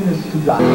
Minutes to Die.